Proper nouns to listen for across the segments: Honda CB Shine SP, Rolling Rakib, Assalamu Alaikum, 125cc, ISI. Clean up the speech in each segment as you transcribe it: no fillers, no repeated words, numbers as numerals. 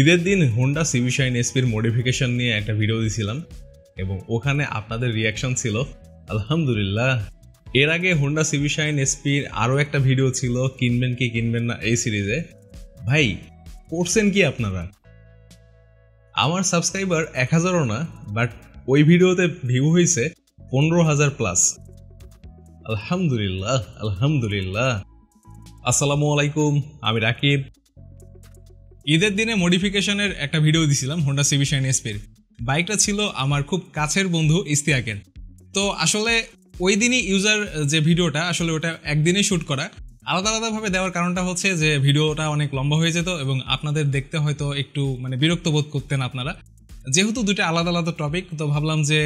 Either दिन Honda CB Shine SP modification नहीं एक भिडियो दीम और अपन रिएक्शन छो आलहमदुलिल्लाह। एर आगे होंडा सीबी शाइन एसपी और एक भिडियो छो किनबेन कि किनबेन ना ये सीरीजे भाई करছেন কি আপনারা। আমার সাবস্ক্রাইবার 1000ও না, বাট ওই ভিডিওতে ভিউ হইছে 15000 প্লাস। আলহামদুলিল্লাহ আলহামদুলিল্লাহ। আসসালামু আলাইকুম, আমি রাকিব। ঈদের দিনে মডিফিকেশনের একটা ভিডিও দিছিলাম Honda CB Shine SP এর। বাইকটা ছিল আমার খুব কাছের বন্ধু ইস্তিয়াকের। তো আসলে ওই দিনই ইউজার যে ভিডিওটা আসলে ওটা একদিনে শুট করা, আলাদা আলাদা ভাবে দেওয়ার কারণটা হচ্ছে যে ভিডিওটা অনেক লম্বা হয়ে যেত এবং আপনাদের দেখতে হয়তো একটু মানে বিরক্ত বোধ করতেন আপনারা। যেহেতু দুটো আলাদা আলাদা টপিক, তো ভাবলাম যে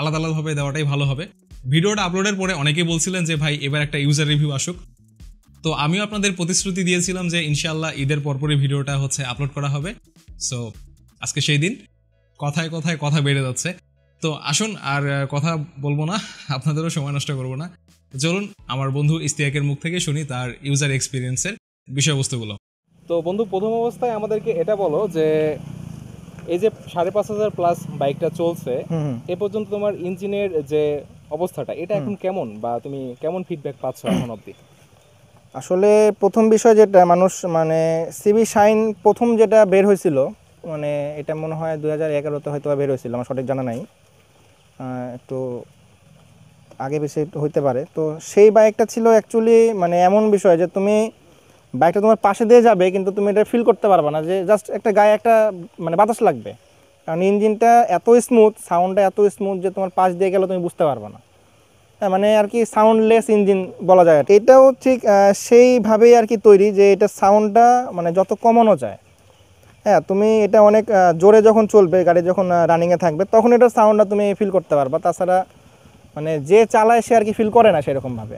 আলাদা আলাদাভাবে দেওয়াটাই ভালো হবে। ভিডিওটা আপলোডের পরে অনেকেই বলছিলেন যে ভাই এবার একটা ইউজার রিভিউ আসুক, তো আমিও আপনাদের প্রতিশ্রুতি দিয়েছিলাম যে ইনশাআল্লাহ ঈদের পরপরই ভিডিওটা হচ্ছে আপলোড করা হবে। সো আজকে সেই দিন। কথায় কথায় কথা বেড়ে যাচ্ছে, তো আসুন আর কথা বলবো না, আপনাদেরও সময় নষ্ট করবো না। চলুন আমার বন্ধু ইস্তিয়াকের মুখ থেকে শুনি তার ইউজার এক্সপেরিয়েন্সের বিষয়বস্তুগুলো। তো বন্ধু, প্রথম অবস্থায় আমাদেরকে এটা বলো যে এই যে 5500 প্লাস বাইকটা চলছে, এ পর্যন্ত তোমার ইঞ্জিনের যে অবস্থাটা এটা এখন কেমন, বা তুমি কেমন ফিডব্যাক পাচ্ছ এখন অবধি? আসলে প্রথম বিষয় যেটা মানুষ মানে সিবি শাইন প্রথম যেটা বের হয়েছিল, মানে এটা মনে হয় 2011-তে হয়তো বের হয়েছিল, আমার সঠিক জানা নাই, একটু আগে বেশি হইতে পারে। তো সেই বাইকটা ছিল অ্যাকচুয়ালি মানে এমন বিষয় যে তুমি বাইকটা তোমার পাশে দিয়ে যাবে কিন্তু তুমি এটা ফিল করতে পারবে না, যে জাস্ট একটা গায়ে একটা মানে বাতাস লাগবে, কারণ ইঞ্জিনটা এত স্মুথ, সাউন্ডটা এত স্মুথ যে তোমার পাশ দিয়ে গেলে তুমি বুঝতে পারবে না, মানে আর কি সাউন্ডলেস ইঞ্জিন বলা যায়। এটাও ঠিক সেইভাবেই আর কি তৈরি যে এটা সাউন্ডটা মানে যত কমানো যায়। হ্যাঁ, তুমি এটা অনেক জোরে যখন চলবে, গাড়ি যখন রানিংয়ে থাকবে, তখন এটার সাউন্ডটা তুমি ফিল করতে পারবে। তাছাড়া মানে যে চালায় সে আর কি ফিল করে না সেরকমভাবে,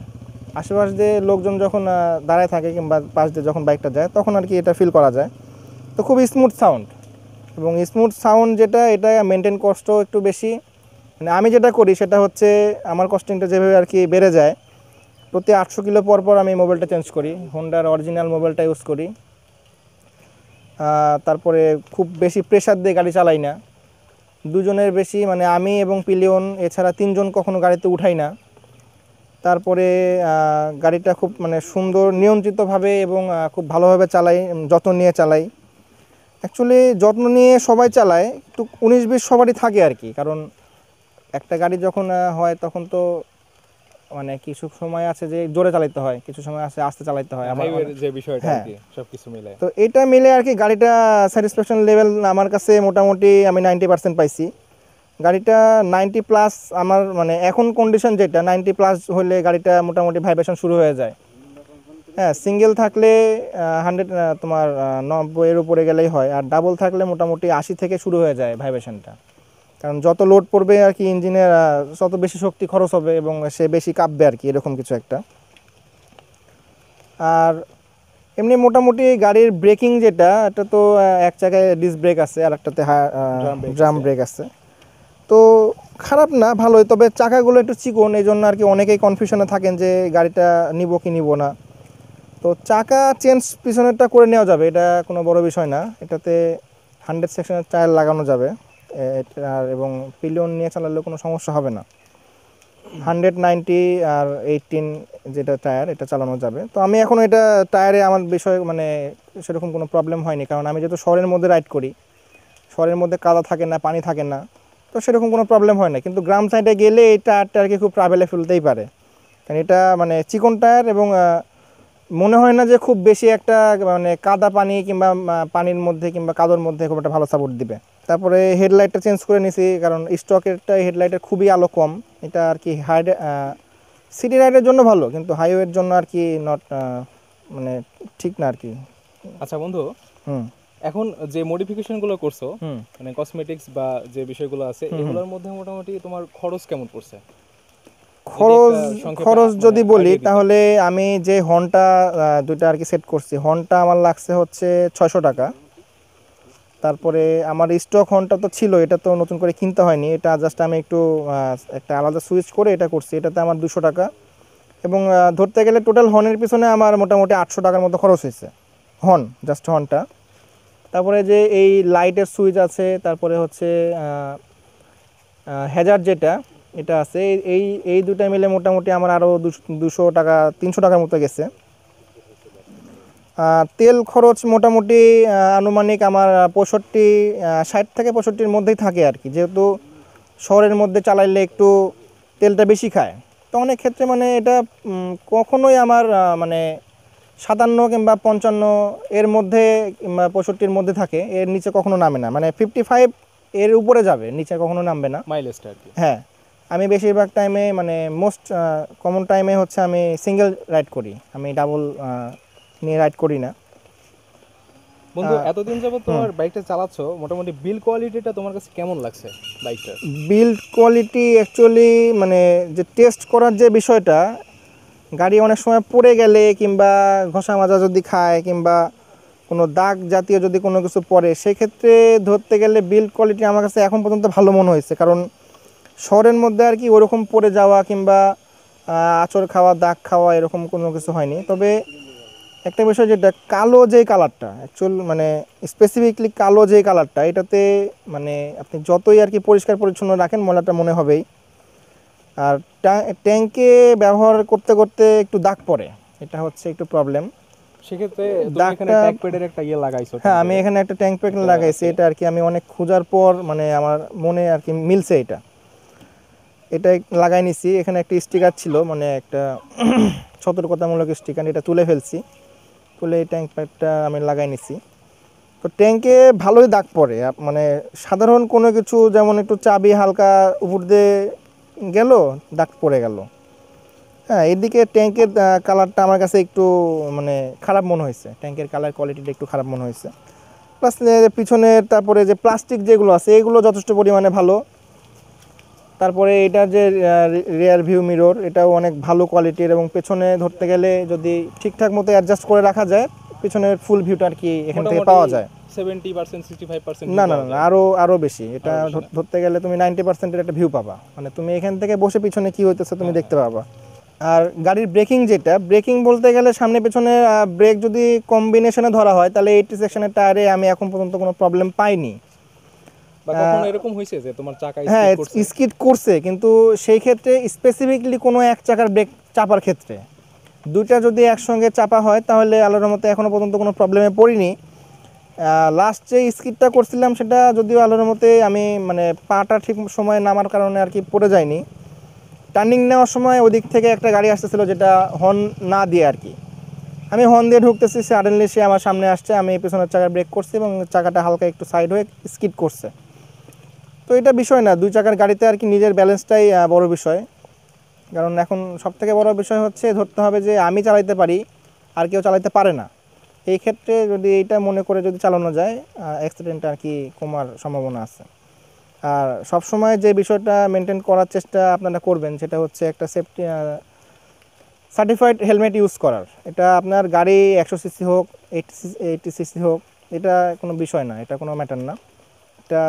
আশেপাশ দিয়ে লোকজন যখন দাঁড়ায় থাকে কিংবা পাশ দিয়ে যখন বাইকটা যায় তখন আর কি এটা ফিল করা যায়। তো খুব স্মুথ সাউন্ড, এবং স্মুথ সাউন্ড যেটা এটা মেনটেন কষ্ট একটু বেশি, মানে আমি যেটা করি সেটা হচ্ছে আমার কস্টিংটা যেভাবে আর কি বেড়ে যায়, প্রতি 800 কিলো পরপর আমি মোবাইলটা চেঞ্জ করি, হোন্ডার অরিজিনাল মোবাইলটা ইউজ করি। তারপরে খুব বেশি প্রেশার দিয়ে গাড়ি চালাই না, দুজনের বেশি মানে আমি এবং পিলিয়ন এছাড়া তিনজন কখনো গাড়িতে উঠাই না। তারপরে গাড়িটা খুব মানে সুন্দর নিয়ন্ত্রিতভাবে এবং খুব ভালোভাবে চালাই, যত্ন নিয়ে চালাই। অ্যাকচুয়ালি যত্ন নিয়ে সবাই চালায়, একটু 19-20 সবারই থাকে আর কি, কারণ একটা গাড়ি যখন হয় তখন তো মানে কিছু সময় আছে যে জোরে চালাতে হয়, কিছু সময় আছে আস্তে চালাতে হয়, আমার যে বিষয়টা আর কি সবকিছু মিলে। তো এটা মিলে আর কি গাড়িটা স্যাটিসফ্যাকশন লেভেল আমার কাছে মোটামুটি আমি 90% পাইছি। গাড়িটা 90 প্লাস আমার মানে এখন কন্ডিশন যেটা 90 প্লাস হলে গাড়িটা মোটামুটি ভাইব্রেশন শুরু হয়ে যায়। হ্যাঁ, সিঙ্গেল থাকলে 100 তোমার 90 এর উপরে গেলেই হয়, আর ডাবল থাকলে মোটামুটি 80 থেকে শুরু হয়ে যায় ভাইব্রেশনটা, কারণ যত লোড পড়বে আর কি ইঞ্জিনের তত বেশি শক্তি খরচ হবে এবং সে বেশি কাঁপবে আর কি, এরকম কিছু একটা। আর এমনি মোটামুটি গাড়ির ব্রেকিং যেটা, এটা তো এক জায়গায় ডিস্ক ব্রেক আছে আর একটাতে ড্রাম ব্রেক আছে, তো খারাপ না, ভালোই। তবে চাকাগুলো একটু চিকন, এই জন্য আর কি অনেকেই কনফিউশনে থাকেন যে গাড়িটা নিব কি নিব না। তো চাকা চেঞ্জ পিছনেরটা করে নেওয়া যাবে, এটা কোনো বড় বিষয় না, এটাতে 100 সেকশনের টায়ার লাগানো যাবে, আর এবং পিলিয়ন নিয়ে চালালেও কোনো সমস্যা হবে না। 190 আর 18 যেটা টায়ার এটা চালানো যাবে। তো আমি এখন এটা টায়ারে আমার বিষয় মানে সেরকম কোনো প্রবলেম হয়নি, কারণ আমি যেহেতু শহরের মধ্যে রাইড করি, শহরের মধ্যে কাদা থাকে না, পানি থাকে না, তো সেরকম কোনো প্রবলেম হয় না। কিন্তু গ্রাম সাইডে গেলে এই টায়ারটা আর কি খুব ট্রাভেলে ফেলতেই পারে, কারণ এটা মানে চিকন টায়ার এবং মনে হয় না যে খুব বেশি একটা মানে কাদা পানি কিংবা পানির মধ্যে কিংবা কাদোর মধ্যে খুব একটা ভালো সাপোর্ট দিবে। তারপরে হেডলাইটটা চেঞ্জ করে নিছি, কারণ স্টকেরটা হেডলাইটের খুবই আলো কম, এটা আর কি হাইড সিটি রাইডের জন্য ভালো কিন্তু হাইওয়ের জন্য আর কি নট মানে ঠিক না আর কি। আচ্ছা বন্ধু, এখন যে মডিফিকেশনগুলো করছো মানে কসমেটিক্স বা যে বিষয়গুলো আছে, এগুলোর মধ্যে মোটামুটি তোমার খরচ কেমন পড়ছে? খরচ যদি বলি তাহলে আমি যে হর্নটা দুইটা আর কি সেট করছি, হর্নটা আমার লাগছে হচ্ছে 600 টাকা। তারপরে আমার স্টক হর্নটা তো ছিল, এটা তো নতুন করে কিনতে হয়নি, এটা জাস্ট আমি একটু একটা আলাদা সুইচ করে এটা করছি, এটাতে আমার 200 টাকা, এবং ধরতে গেলে টোটাল হর্নের পিছনে আমার মোটামুটি 800 টাকার মতো খরচ হয়েছে, হর্ন জাস্ট হর্নটা। তারপরে যে এই লাইটের সুইচ আছে, তারপরে হচ্ছে হ্যাজার্ড যেটা এটা আছে, এই এই দুটো মিলে মোটামুটি আমার আরও 200 টাকা 300 টাকার মতো গেছে। তেল খরচ মোটামুটি আনুমানিক আমার 60 থেকে 65-এর মধ্যেই থাকে আর কি, যেহেতু শহরের মধ্যে চালাইলে একটু তেলটা বেশি খায়। তো অনেক ক্ষেত্রে মানে এটা কখনোই আমার মানে 57 কিংবা 55 এর মধ্যে কিংবা 65-এর মধ্যে থাকে, এর নিচে কখনো নামে না, মানে 55 এর উপরে যাবে, নিচে কখনো নামবে না মাইলেজটা আর কি। হ্যাঁ, আমি বেশিরভাগ টাইমে মানে মোস্ট কমন টাইমে হচ্ছে আমি সিঙ্গেল রাইড করি, আমি ডাবল নিয়ে রাইড করি না। বন্ধু, এতদিন যাবত তোমার বাইকটা চালাচ্ছো, মোটামুটি বিল্ড কোয়ালিটিটা তোমার কাছে কেমন লাগছে বাইকটার? বিল্ড কোয়ালিটি অ্যাকচুয়ালি মানে যে টেস্ট করার যে বিষয়টা, গাড়ি অনেক সময় পড়ে গেলে কিংবা ঘষা মাজা যদি খায় কিংবা কোনো দাগ জাতীয় যদি কোনো কিছু পড়ে, সেক্ষেত্রে ধরতে গেলে বিল্ড কোয়ালিটি আমার কাছে এখন পর্যন্ত ভালো মনে হয়েছে। কারণ শহরের মধ্যে আর কি ওরকম পড়ে যাওয়া কিংবা আঁচড় খাওয়া, দাগ খাওয়া এরকম কোনো কিছু হয়নি। তবে একটা বিষয় যেটা কালো যে কালারটা, অ্যাকচুয়াল মানে স্পেসিফিকলি কালো যে কালারটা, এটাতে মানে আপনি যতই আর কি পরিষ্কার পরিচ্ছন্ন রাখেন ময়লাটা মনে হবেই। আর ট্যাঙ্কে ব্যবহার করতে করতে একটু দাগ পড়ে, এটা হচ্ছে একটু প্রবলেম। সেক্ষেত্রে হ্যাঁ, আমি এখানে একটা ট্যাঙ্ক প্যাড লাগাইছি, এটা আর কি আমি অনেক খোঁজার পর মানে আমার মনে আর কি মিলছে, এটা এটা লাগাই নিছি। এখানে একটা স্টিকার ছিল, মানে একটা সতর্কতামূলক স্টিকার, এটা তুলে ফেলছি, তুলে এই ট্যাঙ্ক প্যাডটা আমি লাগাই নিছি। তো ট্যাঙ্কে ভালোই দাগ পড়ে, মানে সাধারণ কোনো কিছু যেমন একটু চাবি হালকা উপর দিয়ে গেল দাগ পড়ে গেল। হ্যাঁ, এদিকে ট্যাঙ্কের কালারটা আমার কাছে একটু মানে খারাপ মনে হয়েছে, ট্যাঙ্কের কালার কোয়ালিটিটা একটু খারাপ মনে হয়েছে। প্লাস পিছনের তারপরে যে প্লাস্টিক যেগুলো আছে এগুলো যথেষ্ট পরিমাণে ভালো। তারপরে এটা যে রিয়ার ভিউ মিরর, এটাও অনেক ভালো কোয়ালিটির, এবং পেছনে ধরতে গেলে যদি ঠিকঠাক মতো অ্যাডজাস্ট করে রাখা যায় পেছনের ফুল ভিউটা আর কি এখান থেকে পাওয়া যায়। 70% 65% না না না, আরো বেশি, এটা ধরতে গেলে তুমি 90% এর একটা ভিউ পাবা, মানে তুমি এখান থেকে বসে পিছনে কি হইতেছে তুমি দেখতে পাবা। আর গাড়ির ব্রেকিং যেটা, ব্রেকিং বলতে গেলে সামনে পেছনে ব্রেক যদি কম্বিনেশনে ধরা হয় তাহলে 80 সেকশনের টায়ারে আমি এখন পর্যন্ত কোনো প্রবলেম পাইনি। হ্যাঁ, স্কিড করছে, কিন্তু সেই ক্ষেত্রে স্পেসিফিকলি কোনো এক চাকার ব্রেক চাপার ক্ষেত্রে দুইটা যদি একসঙ্গে চাপা হয় তাহলে আলোর মতো এখনও পর্যন্ত কোনো প্রবলেমে পড়িনি। লাস্ট যে স্কিডটা করছিলাম সেটা যদিও আলোর মতে আমি মানে পাটা ঠিক সময় নামার কারণে আর কি পড়ে যায়নি। টার্নিং নেওয়ার সময় ওদিক থেকে একটা গাড়ি আসতেছিল যেটা হর্ন না দিয়ে আর কি, আমি হর্ন দিয়ে ঢুকতেছি, সাডেনলি সে আমার সামনে আসছে, আমি পেছনের চাকা ব্রেক করছি এবং চাকাটা হালকা একটু সাইড হয়ে স্কিড করছে। তো এটা বিষয় না, দুই চাকার গাড়িতে আর কি নিজের ব্যালেন্সটাই বড় বিষয়। কারণ এখন সবথেকে বড় বিষয় হচ্ছে ধরতে হবে যে আমি চালাইতে পারি, আর কেউ চালাইতে পারে না। এই ক্ষেত্রে যদি এটা মনে করে যদি চালানো যায় অ্যাক্সিডেন্ট আর কি কমার সম্ভাবনা আছে। আর সবসময় যে বিষয়টা মেনটেন করার চেষ্টা আপনারা করবেন সেটা হচ্ছে একটা সেফটি সার্টিফাইড হেলমেট ইউজ করার। এটা আপনার গাড়ি 100 সিসি হোক, 80 সিসি হোক, এটা কোনো বিষয় না, এটা কোনো ম্যাটার না। এটা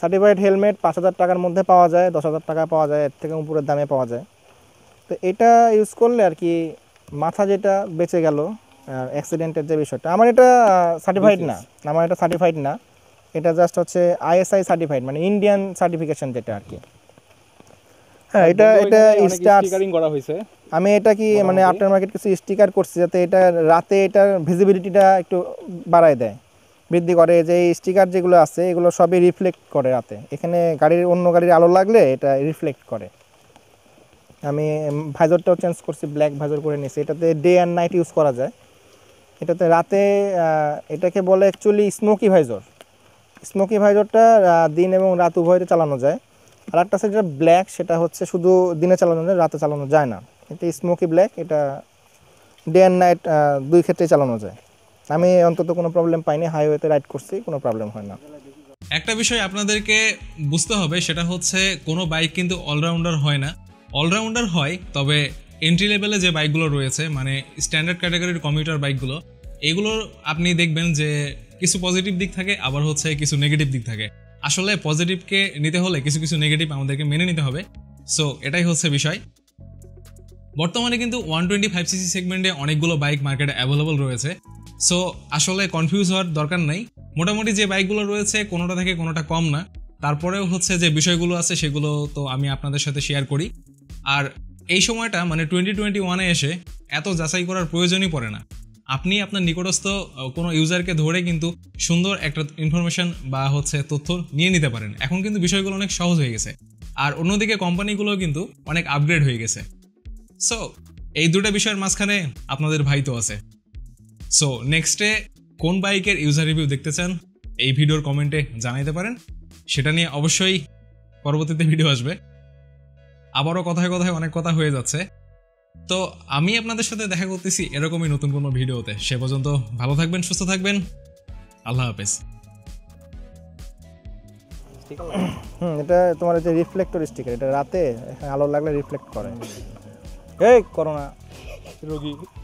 সার্টিফাইড হেলমেট 5000 টাকার মধ্যে পাওয়া যায়, 10,000 টাকা পাওয়া যায়, এর থেকে উপরের দামে পাওয়া যায়। তো এটা ইউজ করলে আর কি মাথা যেটা বেঁচে গেল। আর অ্যাক্সিডেন্টের যে বিষয়টা, আমার এটা সার্টিফাইড না, এটা জাস্ট হচ্ছে ISI সার্টিফাইড, মানে ইন্ডিয়ান সার্টিফিকেশন যেটা আর কি। হ্যাঁ, এটা এটা স্টিকারিং করা হয়েছে, আমি এটা কি মানে আফটার মার্কেট কিছু স্টিকার করছি যাতে এটা রাতে এটার ভিজিবিলিটিটা একটু বাড়ায় দেয়, বৃদ্ধি করে। যে এই স্টিকার যেগুলো আছে এগুলো সবই রিফ্লেক্ট করে রাতে, এখানে গাড়ির অন্য গাড়ির আলো লাগলে এটা রিফ্লেক্ট করে। আমি ভাইজরটাও চেঞ্জ করছি, ব্ল্যাক ভাইজর করে নিয়েছি, এটাতে ডে অ্যান্ড নাইট ইউজ করা যায়। এটাতে রাতে এটাকে বলে অ্যাকচুয়ালি স্মোকি ভাইজর, স্মোকি ভাইজরটা দিন এবং রাত উভয়তে চালানো যায়। আর একটা আছে যেটা ব্ল্যাক, সেটা হচ্ছে শুধু দিনে চালানো যায়, রাতে চালানো যায় না। এটা স্মোকি ব্ল্যাক, এটা ডে অ্যান্ড নাইট দুই ক্ষেত্রেই চালানো যায়। আমি অন্তত কোনো প্রবলেম পাইনি, হাইওয়েতে রাইড করছি, কোনো প্রবলেম হয় না। একটা বিষয় আপনাদেরকে বুঝতে হবে, সেটা হচ্ছে কোনো বাইক কিন্তু অলরাউন্ডার হয় না। অলরাউন্ডার হয় তবে এন্ট্রি লেভেলে যে বাইকগুলো রয়েছে, মানে স্ট্যান্ডার্ড ক্যাটাগরির কমিউটার বাইকগুলো, এগুলো আপনি দেখবেন যে কিছু পজিটিভ দিক থাকে, আবার হচ্ছে কিছু নেগেটিভ দিক থাকে। আসলে পজিটিভকে নিতে হলে কিছু কিছু নেগেটিভ আমাদেরকে মেনে নিতে হবে, সো এটাই হচ্ছে বিষয়। বর্তমানে কিন্তু 125 সিসি সেগমেন্টে অনেকগুলো বাইক মার্কেটে অ্যাভেলেবল রয়েছে। सो आसले कन्फ्यूज हर दरकार नहीं मोटामुटी जो बाइकगुलो रयेछे कोनोटा थेके कोनोटा कम ना तारपरेও হচ্ছে যে বিষয়গুলো আছে সেগুলো তো আমি আপনাদের সাথে শেয়ার করি আর এই সময়টা মানে 2021 এ এসে এত যাচাই করার প্রয়োজনই পড়ে না আপনি আপনার নিকটস্থ কোনো ইউজারকে ধরে কিন্তু সুন্দর একটা ইনফরমেশন বা হচ্ছে তথ্য নিয়ে নিতে পারেন এখন কিন্তু বিষয়গুলো অনেক সহজ হয়ে গেছে আর অন্যদিকে কোম্পানিগুলো কিন্তু অনেক আপগ্রেড হয়ে গেছে সো এই দুটো বিষয়ের মাঝখানে আপনাদের ভাই তো আছে সো নেক্সট ডে কোন বাইকের ইউজার রিভিউ দেখতে চান এই ভিডিওর কমেন্টে জানাইতে পারেন সেটা নিয়ে অবশ্যই পরবর্তীতে ভিডিও আসবে আবারো কথায় কথায় অনেক কথা হয়ে যাচ্ছে তো আমি আপনাদের সাথে দেখা করতেছি এরকমই নতুন কোনো ভিডিওতে সে পর্যন্ত ভালো থাকবেন সুস্থ থাকবেন আল্লাহ হাফেজ এটা তোমার যে রিফ্লেক্টর স্টিকার এটা রাতে আলো লাগলে রিফ্লেক্ট করে এই করোনা রোগী